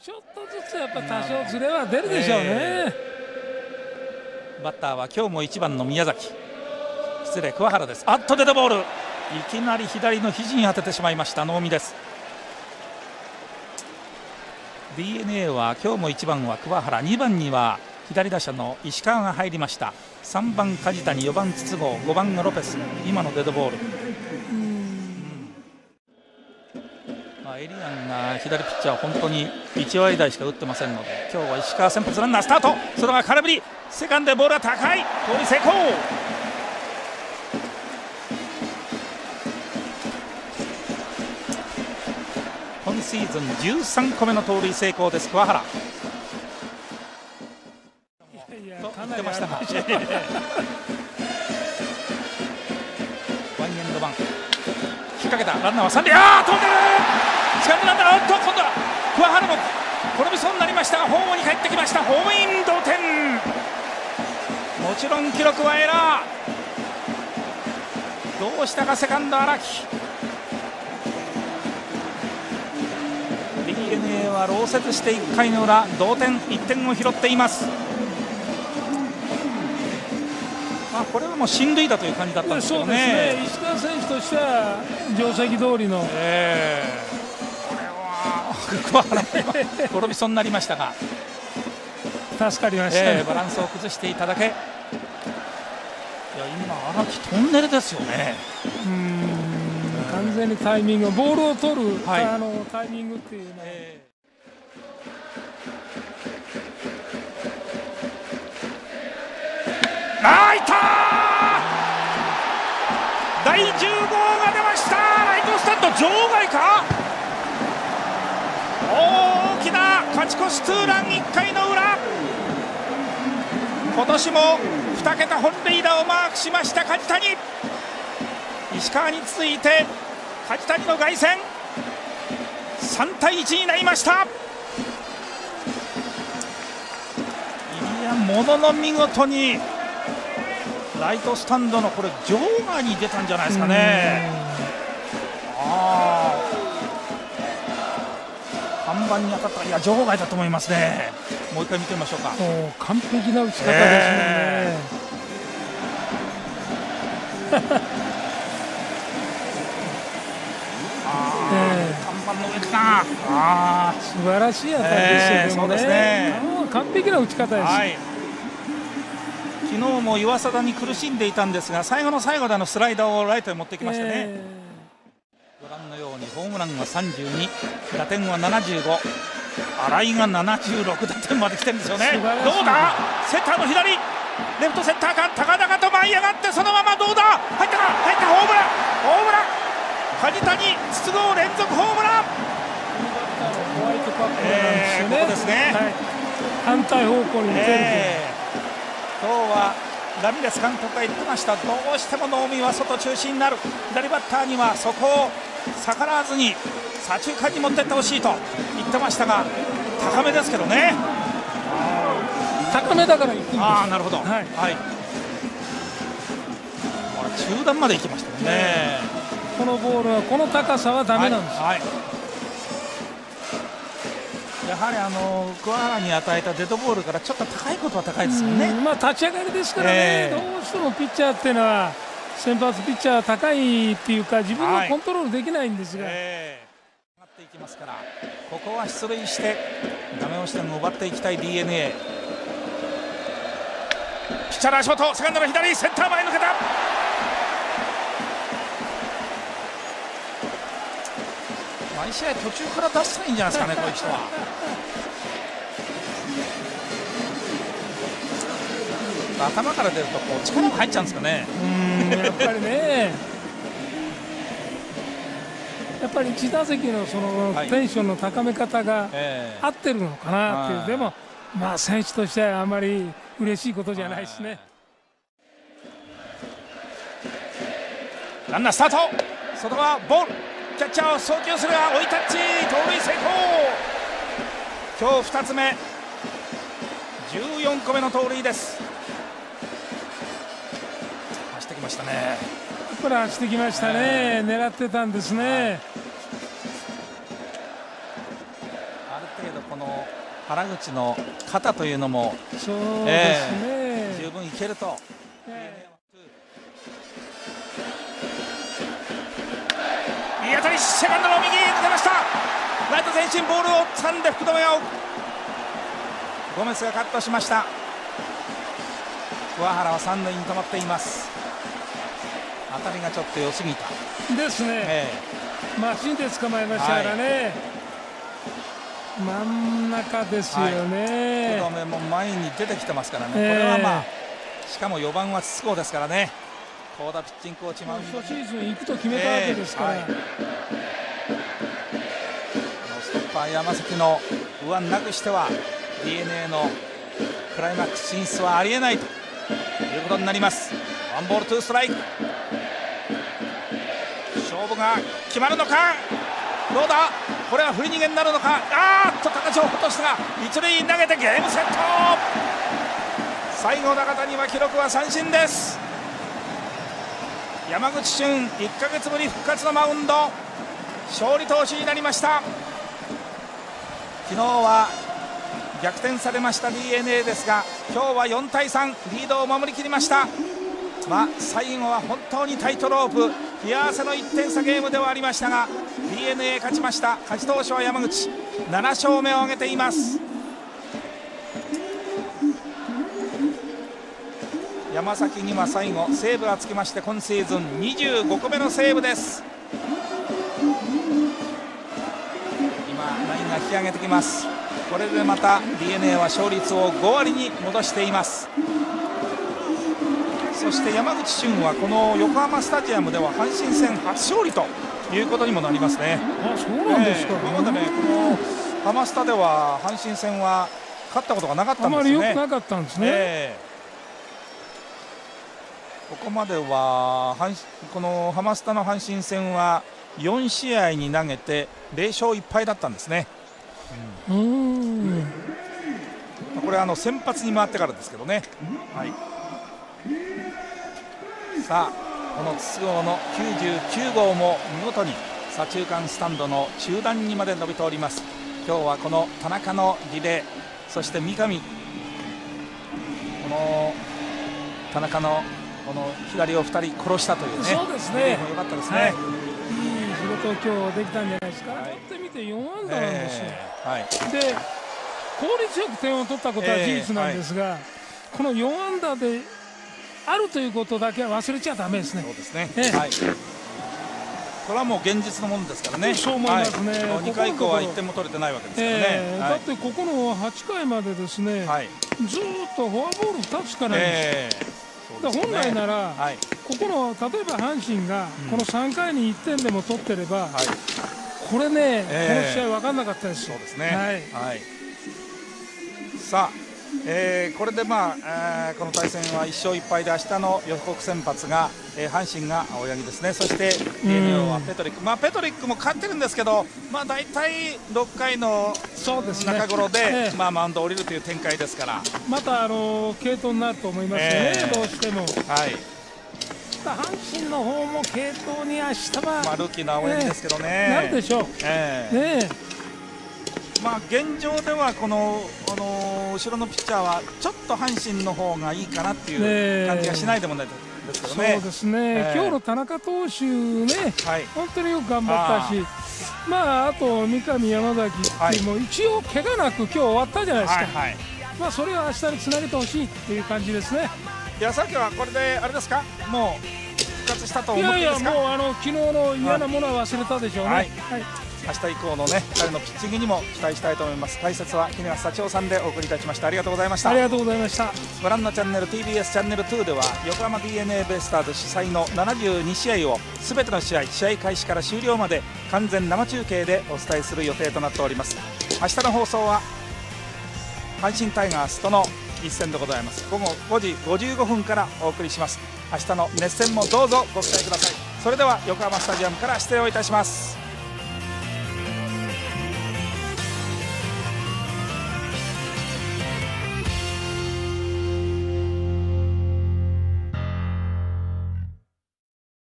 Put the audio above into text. ちょっとずつやっぱ多少ズレは出るでしょうね、バッターは今日も1番の宮崎、失礼桑原です。あっとデッドボール、いきなり左の肘に当ててしまいました能見です。 DeNA は今日も1番は桑原、2番には左打者の石川が入りました。3番梶谷、4番筒香、5番のロペス、今のデッドボール、エリアンが左ピッチャー本当に1割台しか打ってませんので、今日は石川先発ランナースタート、それが空振り、セカンドでボールは高い、盗塁成功。今シーズン13個目の盗塁成功です桑原。と言ってましたがワンエンドワン、引っ掛けた、ランナーは三塁、あー飛んでる、近くなんだ、おっと今度は桑原も転びそうになりましたがホームに帰ってきました。ホームイン同点、もちろん記録はエラー、どうしたかセカンド荒木。 DeNA は老接して1回の裏同点、1点を拾っています。これはもう進塁打という感じだったんですけどね、そうですね、石川選手としては定石通りの、桑原転びそうになりましたが助かりました、バランスを崩していただけ。いや今荒木トンネルですよね、完全にタイミング、ボールを取る、タイミングっていうのは、あーいったー、第10号が出ました、ライトスタンド場外か、大きな勝ち越しツーラン、1回の裏、今年も2桁本塁打をマークしました梶谷。石川に続いて梶谷の凱旋、3対1になりました。いや、ものの見事にライトスタンドのこれ場外に出たんじゃないですかね。看板に当たった、いや場外だと思いますね。もう一回見てみましょうか。完璧な打ち方ですね、看板の上かな、素晴らしい当たりでしたね、完璧な打ち方です、昨日も岩貞に苦しんでいたんですが、最後の最後でスライダーをライトに持ってきましたね、ご覧のようにホームランは32、打点は75、新井が76打点まで来てるんですよね。どうだ、センターの左、レフトセンターが高々と舞い上がって、そのままどうだ、入ったか、入った、ホームラン、ホームラン、梶谷、筒香連続ホームラン、ホワイトカップなんですよね、反対方向に出てる、今日はラミレス監督が言ってました、どうしても能見は外中心になる、左バッターにはそこを逆らわずに左中間に持っていってほしいと言ってましたが、高めですけどね、高めだから行くんですよ。ああ、なるほど、中段まで行きましたもんね、このボールはこの高さはダメなんですよ、やはり桑原に与えたデッドボールからちょっと高いことは高いですよね、立ち上がりですからね、どうしてもピッチャーっていうのは先発ピッチャーは高いっていうか自分のコントロールできないんですが、上がっていきますから、ここは出塁してダメ押し点を奪っていきたい DeNA。 ピッチャーの足元、セカンドの左、センター前抜けた、毎試合途中から出したらいいんじゃないですかねこういう人は。頭から出るとこう力が入っちゃうんですかね。やっぱりね、やっぱり1打席のそのテンションの高め方が合ってるのかなっていう、でもまあ選手としてはあまり嬉しいことじゃないですね。ランナースタート、それはボール、キャッチャーを送球するが追いタッチ、盗塁成功、今日2つ目、14個目の盗塁です。走ってきましたね、これ走ってきましたね、狙ってたんですね、あだけどこの原口の肩というのもそうですね、十分いけると。いい当たり、セカンドの右出ました。ライト前進、ボールを掴んで福留をゴメスがカットしました。桑原は三塁に止まっています。当たりがちょっと良すぎた。ですね。マシンで捕まえましたからね。真ん中ですよね。福留も前に出てきてますからね。これはまあ、しかも4番は筒香ですからね。高田ピッチングコーチマウンド。初シーズン行くと決めたわけですから。ストッパー山崎の上なくしては DeNA のクライマックス進出はありえないということになります。ワンボールツーストライク。勝負が決まるのか。どうだ。これは振り逃げになるのか。高橋を落としたが一塁投げてゲームセット。最後中谷は記録は三振です。山口俊1ヶ月ぶり復活のマウンド、勝利投手になりました。昨日は逆転されました DeNA ですが、今日は4対3リードを守りきりました。最後は本当にタイトロープ、冷や汗の1点差ゲームではありましたが DeNA 勝ちました。勝ち投手は山口、7勝目を挙げています。山崎には最後セーブがつきまして、今シーズン25個目のセーブです。今ラインが引き上げてきます。これでまた DeNA は勝率を5割に戻しています。そして山口俊はこの横浜スタジアムでは阪神戦初勝利ということにもなりますね。そうなんですか。今までね、このハマスタでは阪神戦は勝ったことがなかったんですね。あまり良くなかったんですね。ここまではこのハマスタの阪神戦は4試合に投げて0勝1敗だったんですね。これは先発に回ってからですけどね。さあ、この筒香の99号も見事に左中間スタンドの中段にまで伸びております。今日はこの田中のリレー、そして三上、この田中のこの左を2人殺したというね。そうですね。良かったですね。いい仕事を今日できたんじゃないですか。取ってみて4安打なんですよ。で、効率よく点を取ったことは事実なんですが、この4安打であるということだけは忘れちゃダメですね。そうですね。これはもう現実のものですからね。そう思いますね。2回以降は1点も取れてないわけですからね。だってここの8回までですね、ずっとフォアボール2つしかないんです。本来なら、ここの例えば阪神がこの3回に1点でも取ってれば、これね、この試合分からなかったです。そうですね。さあ、これでこの対戦は1勝1敗で、明日の予告先発が阪神が青柳ですね、そして DeNA はペトリック、ペトリックも勝ってるんですけど、大体6回の中頃でマウンドを降りるという展開ですから、また継投になると思いますね、どうしても。阪神の方も継投に明日はルーキーの青柳ですけどね、なるでしょう。現状ではこの後ろのピッチャーはちょっと阪神の方がいいかなっていう感じがしないでもないですけどね。そうですね。今日の田中投手ね、本当によく頑張ったし、あと三上、山崎も一応怪我なく今日終わったじゃないですか。それを明日につなげてほしいっていう感じですね。矢崎はこれであれですか、もう復活したと思っていいですか。いやいや、もう昨日の嫌なものは忘れたでしょうね。明日以降のね、彼のピッチングにも期待したいと思います。解説は衣笠祥雄さんでお送りいたしました。ありがとうございました。ありがとうございました。ご覧のチャンネル TBS チャンネル2では、横浜 DeNA ベイスターズ主催の72試合を全ての試合開始から終了まで完全生中継でお伝えする予定となっております。明日の放送は阪神タイガースとの一戦でございます。午後5時55分からお送りします。明日の熱戦もどうぞご期待ください。それでは横浜スタジアムから失礼をいたします。